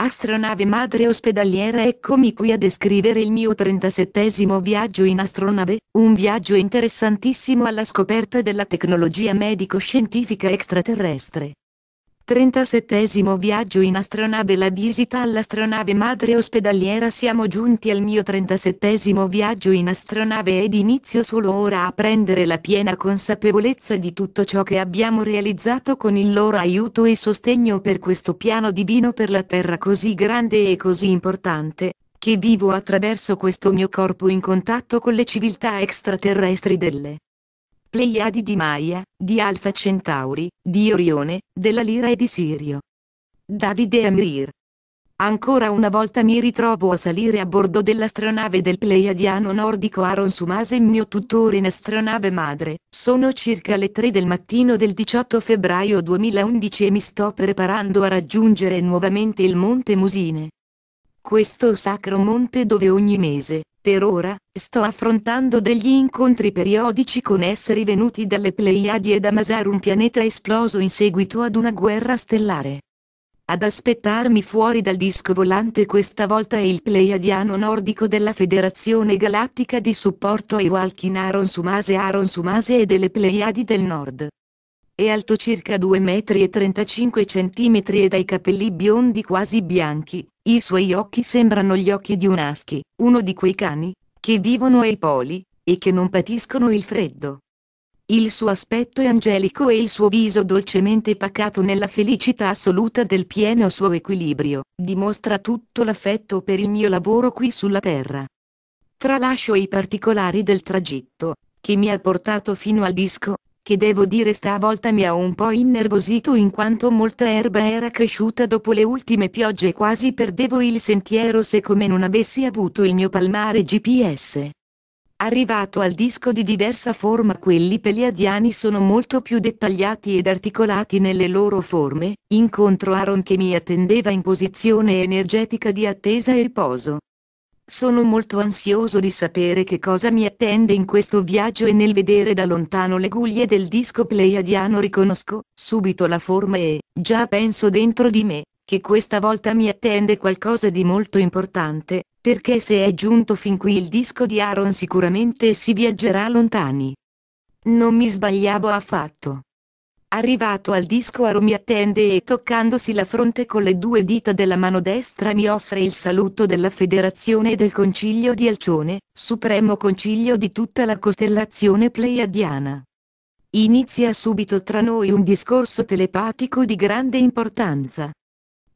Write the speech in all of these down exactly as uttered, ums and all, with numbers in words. Astronave madre ospedaliera, eccomi qui a descrivere il mio trentasettesimo viaggio in astronave, un viaggio interessantissimo alla scoperta della tecnologia medico-scientifica extraterrestre. trentasettesimo viaggio in astronave, la visita all'astronave madre ospedaliera. Siamo giunti al mio trentasettesimo viaggio in astronave ed inizio solo ora a prendere la piena consapevolezza di tutto ciò che abbiamo realizzato con il loro aiuto e sostegno per questo piano divino, per la Terra così grande e così importante, che vivo attraverso questo mio corpo in contatto con le civiltà extraterrestri delle Pleiadi, di Maia, di Alfa Centauri, di Orione, della Lira e di Sirio. Davide Amrir. Ancora una volta mi ritrovo a salire a bordo dell'astronave del Pleiadiano nordico Aron Sumase, mio tutore in astronave madre. Sono circa le tre del mattino del diciotto febbraio duemilaundici e mi sto preparando a raggiungere nuovamente il Monte Musine. Questo sacro monte dove ogni mese, per ora, sto affrontando degli incontri periodici con esseri venuti dalle Pleiadi e da Masar, un pianeta esploso in seguito ad una guerra stellare. Ad aspettarmi fuori dal disco volante questa volta è il Pleiadiano nordico della Federazione Galattica di supporto ai Walk-in Aron Sumase, Aron Sumase e delle Pleiadi del Nord. È alto circa due metri e trentacinque centimetri e dai capelli biondi quasi bianchi, i suoi occhi sembrano gli occhi di un husky, uno di quei cani, che vivono ai poli, e che non patiscono il freddo. Il suo aspetto è angelico e il suo viso dolcemente pacato nella felicità assoluta del pieno suo equilibrio, dimostra tutto l'affetto per il mio lavoro qui sulla Terra. Tralascio i particolari del tragitto, che mi ha portato fino al disco, che devo dire stavolta mi ha un po' innervosito in quanto molta erba era cresciuta dopo le ultime piogge e quasi perdevo il sentiero se come non avessi avuto il mio palmare G P S. Arrivato al disco di diversa forma, quelli pleiadiani sono molto più dettagliati ed articolati nelle loro forme. Incontro Aron che mi attendeva in posizione energetica di attesa e riposo. Sono molto ansioso di sapere che cosa mi attende in questo viaggio e nel vedere da lontano le guglie del disco pleiadiano riconosco subito la forma e, già penso dentro di me, che questa volta mi attende qualcosa di molto importante, perché se è giunto fin qui il disco di Aron sicuramente si viaggerà lontani. Non mi sbagliavo affatto. Arrivato al disco Aron mi attende e toccandosi la fronte con le due dita della mano destra mi offre il saluto della Federazione e del Concilio di Alcione, supremo concilio di tutta la costellazione pleiadiana. Inizia subito tra noi un discorso telepatico di grande importanza.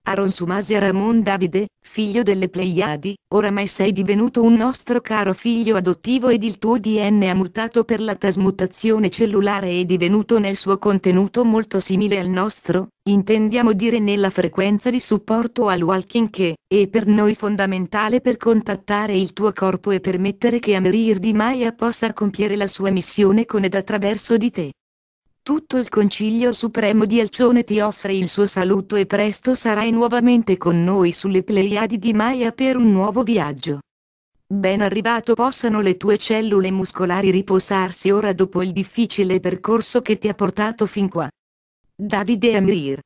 Aron Sumase, Aramon Davide, figlio delle Pleiadi, oramai sei divenuto un nostro caro figlio adottivo ed il tuo D N A mutato per la trasmutazione cellulare è divenuto nel suo contenuto molto simile al nostro, intendiamo dire nella frequenza di supporto al Walk-in che è per noi fondamentale per contattare il tuo corpo e permettere che Amrir di Maia possa compiere la sua missione con ed attraverso di te. Tutto il Concilio Supremo di Alcione ti offre il suo saluto e presto sarai nuovamente con noi sulle Pleiadi di Maia per un nuovo viaggio. Ben arrivato, possano le tue cellule muscolari riposarsi ora dopo il difficile percorso che ti ha portato fin qua. Davide Amrir.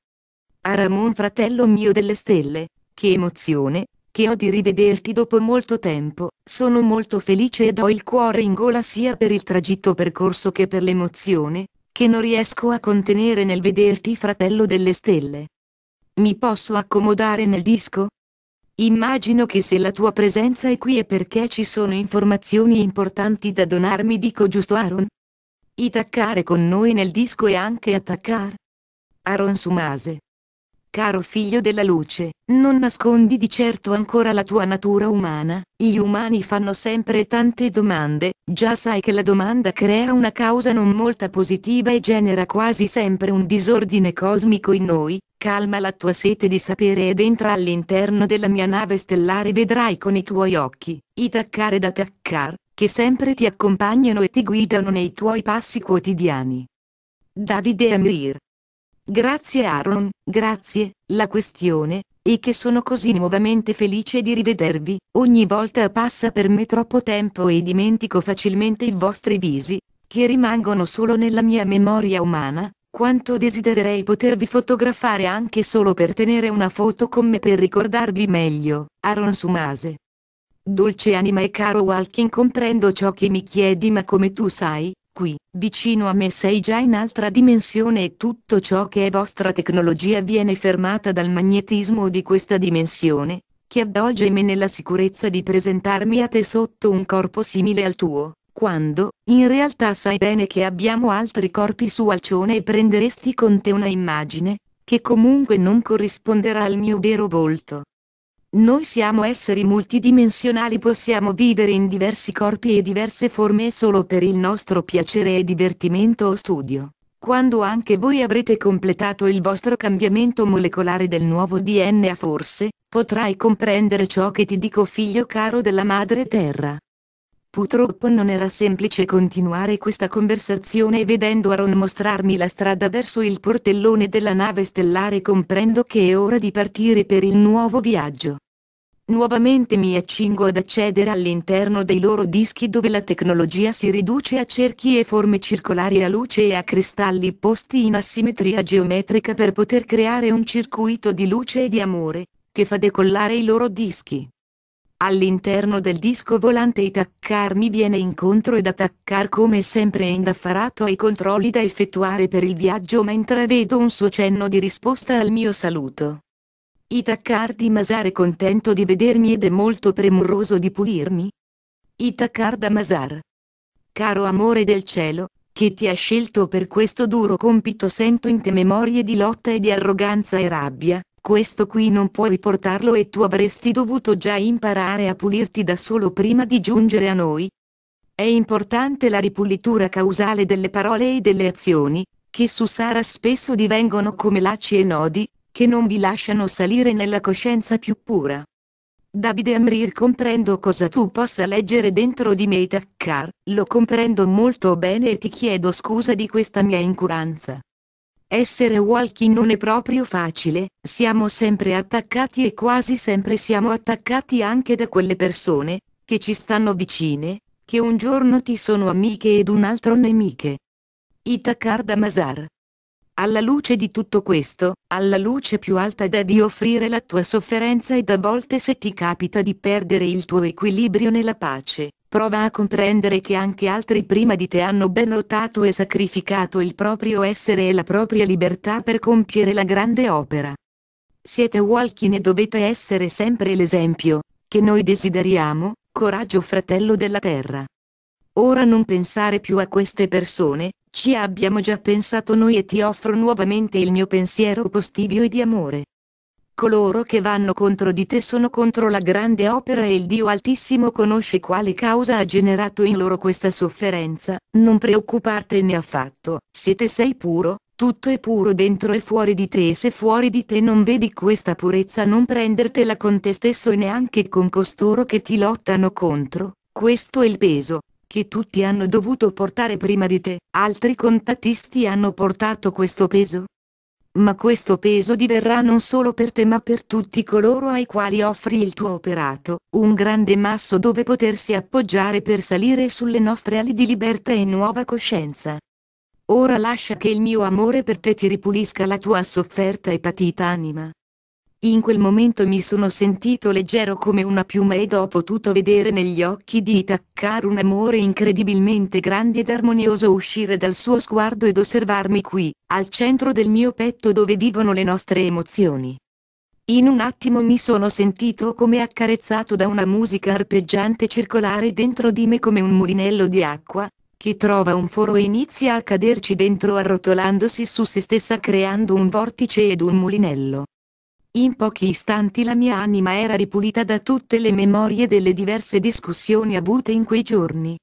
Aramon, fratello mio delle stelle, che emozione che ho di rivederti dopo molto tempo, sono molto felice ed ho il cuore in gola sia per il tragitto percorso che per l'emozione, che non riesco a contenere nel vederti fratello delle stelle. Mi posso accomodare nel disco? Immagino che se la tua presenza è qui è perché ci sono informazioni importanti da donarmi, dico giusto Aron? Itaccare con noi nel disco e anche Atackar. Aron Sumase. Caro figlio della luce, non nascondi di certo ancora la tua natura umana, gli umani fanno sempre tante domande, già sai che la domanda crea una causa non molto positiva e genera quasi sempre un disordine cosmico in noi, calma la tua sete di sapere ed entra all'interno della mia nave stellare, vedrai con i tuoi occhi, Itakar ed Atackar, che sempre ti accompagnano e ti guidano nei tuoi passi quotidiani. Davide Amrir. Grazie Aron, grazie, la questione è che sono così nuovamente felice di rivedervi, ogni volta passa per me troppo tempo e dimentico facilmente i vostri visi, che rimangono solo nella mia memoria umana, Quanto desidererei potervi fotografare anche solo per tenere una foto con me per ricordarvi meglio, Aron Sumase. Dolce anima e caro Walk-in, comprendo ciò che mi chiedi, ma come tu sai, qui, vicino a me sei già in altra dimensione e tutto ciò che è vostra tecnologia viene fermata dal magnetismo di questa dimensione, che avvolge me nella sicurezza di presentarmi a te sotto un corpo simile al tuo. Quando, in realtà sai bene che abbiamo altri corpi su Alcione e prenderesti con te una immagine, che comunque non corrisponderà al mio vero volto. Noi siamo esseri multidimensionali, possiamo vivere in diversi corpi e diverse forme solo per il nostro piacere e divertimento o studio. Quando anche voi avrete completato il vostro cambiamento molecolare del nuovo D N A, forse, potrai comprendere ciò che ti dico, figlio caro della madre terra. Purtroppo non era semplice continuare questa conversazione, vedendo Aron mostrarmi la strada verso il portellone della nave stellare comprendo che è ora di partire per il nuovo viaggio. Nuovamente mi accingo ad accedere all'interno dei loro dischi, dove la tecnologia si riduce a cerchi e forme circolari, a luce e a cristalli posti in asimmetria geometrica per poter creare un circuito di luce e di amore, che fa decollare i loro dischi. All'interno del disco volante Atackar mi viene incontro ed Atackar, come sempre, è indaffarato ai controlli da effettuare per il viaggio, ma intravedo un suo cenno di risposta al mio saluto. Itakar Damazar è contento di vedermi ed è molto premuroso di pulirmi. Itakar Damazar. Caro amore del cielo, che ti ha scelto per questo duro compito, sento in te memorie di lotta e di arroganza e rabbia. Questo qui non puoi portarlo e tu avresti dovuto già imparare a pulirti da solo prima di giungere a noi. È importante la ripulitura causale delle parole e delle azioni, che su Saras spesso divengono come lacci e nodi, che non vi lasciano salire nella coscienza più pura. Davide Amrir, comprendo cosa tu possa leggere dentro di me, Atackar, lo comprendo molto bene e ti chiedo scusa di questa mia incuranza. Essere Walk-in non è proprio facile, siamo sempre attaccati e quasi sempre siamo attaccati anche da quelle persone, che ci stanno vicine, che un giorno ti sono amiche ed un altro nemiche. Itakar Damazar. Alla luce di tutto questo, alla luce più alta devi offrire la tua sofferenza ed a volte, se ti capita di perdere il tuo equilibrio nella pace, prova a comprendere che anche altri prima di te hanno ben lottato e sacrificato il proprio essere e la propria libertà per compiere la grande opera. Siete Walk-in e dovete essere sempre l'esempio, che noi desideriamo, coraggio fratello della terra. Ora non pensare più a queste persone, ci abbiamo già pensato noi e ti offro nuovamente il mio pensiero positivo e di amore. Coloro che vanno contro di te sono contro la grande opera e il Dio Altissimo conosce quale causa ha generato in loro questa sofferenza, non preoccupartene affatto, se te sei puro, tutto è puro dentro e fuori di te e se fuori di te non vedi questa purezza non prendertela con te stesso e neanche con costoro che ti lottano contro, questo è il peso che tutti hanno dovuto portare prima di te, altri contattisti hanno portato questo peso? Ma questo peso diverrà non solo per te ma per tutti coloro ai quali offri il tuo operato, un grande masso dove potersi appoggiare per salire sulle nostre ali di libertà e nuova coscienza. Ora lascia che il mio amore per te ti ripulisca la tua sofferta e patita anima. In quel momento mi sono sentito leggero come una piuma ed ho potuto vedere negli occhi di Atackar un amore incredibilmente grande ed armonioso uscire dal suo sguardo ed osservarmi qui, al centro del mio petto dove vivono le nostre emozioni. In un attimo mi sono sentito come accarezzato da una musica arpeggiante circolare dentro di me come un mulinello di acqua, che trova un foro e inizia a caderci dentro arrotolandosi su se stessa creando un vortice ed un mulinello. In pochi istanti la mia anima era ripulita da tutte le memorie delle diverse discussioni avute in quei giorni.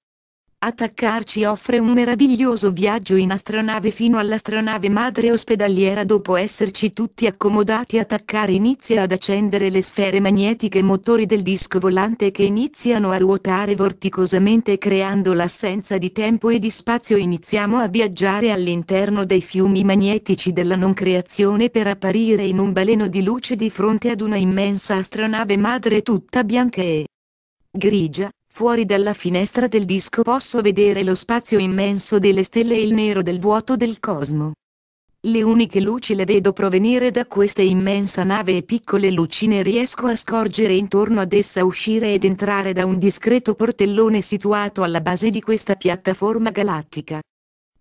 Atackar ci offre un meraviglioso viaggio in astronave fino all'astronave madre ospedaliera. Dopo esserci tutti accomodati, Atackar inizia ad accendere le sfere magnetiche motori del disco volante che iniziano a ruotare vorticosamente creando l'assenza di tempo e di spazio. Iniziamo a viaggiare all'interno dei fiumi magnetici della non creazione per apparire in un baleno di luce di fronte ad una immensa astronave madre tutta bianca e grigia. Fuori dalla finestra del disco posso vedere lo spazio immenso delle stelle e il nero del vuoto del cosmo. Le uniche luci le vedo provenire da questa immensa nave e piccole lucine riesco a scorgere intorno ad essa uscire ed entrare da un discreto portellone situato alla base di questa piattaforma galattica.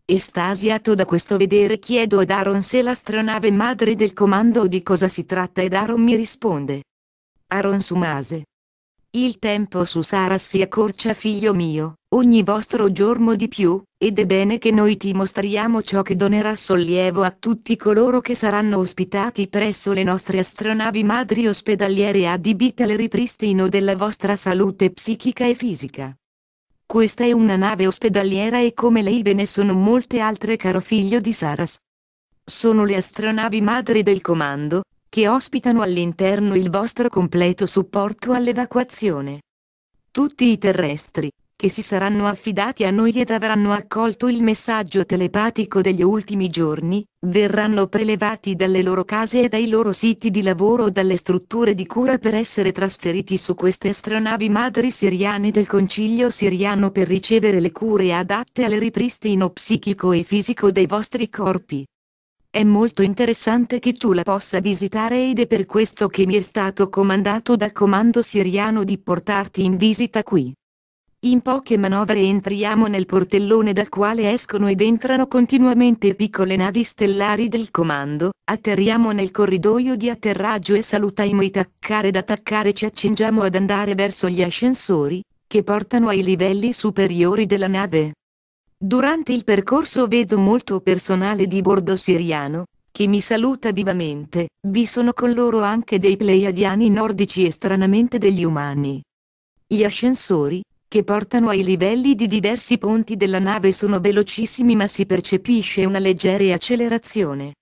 Estasiato da questo vedere chiedo ad Aron se l'astronave madre del comando o di cosa si tratta ed Aron mi risponde. Aron Sumase. Il tempo su Saras si accorcia figlio mio, ogni vostro giorno di più, ed è bene che noi ti mostriamo ciò che donerà sollievo a tutti coloro che saranno ospitati presso le nostre astronavi madri ospedaliere adibite al ripristino della vostra salute psichica e fisica. Questa è una nave ospedaliera e come lei ve ne sono molte altre caro figlio di Saras. Sono le astronavi madri del comando, che ospitano all'interno il vostro completo supporto all'evacuazione. Tutti i terrestri, che si saranno affidati a noi ed avranno accolto il messaggio telepatico degli ultimi giorni, verranno prelevati dalle loro case e dai loro siti di lavoro o dalle strutture di cura per essere trasferiti su queste astronavi madri siriane del Concilio Siriano per ricevere le cure adatte al ripristino psichico e fisico dei vostri corpi. È molto interessante che tu la possa visitare ed è per questo che mi è stato comandato dal comando siriano di portarti in visita qui. In poche manovre entriamo nel portellone dal quale escono ed entrano continuamente piccole navi stellari del comando, atterriamo nel corridoio di atterraggio e salutiamo Atackar ed Atackar e ci accingiamo ad andare verso gli ascensori, che portano ai livelli superiori della nave. Durante il percorso vedo molto personale di bordo siriano, che mi saluta vivamente, vi sono con loro anche dei Pleiadiani nordici e stranamente degli umani. Gli ascensori, che portano ai livelli di diversi ponti della nave sono velocissimi ma si percepisce una leggera accelerazione.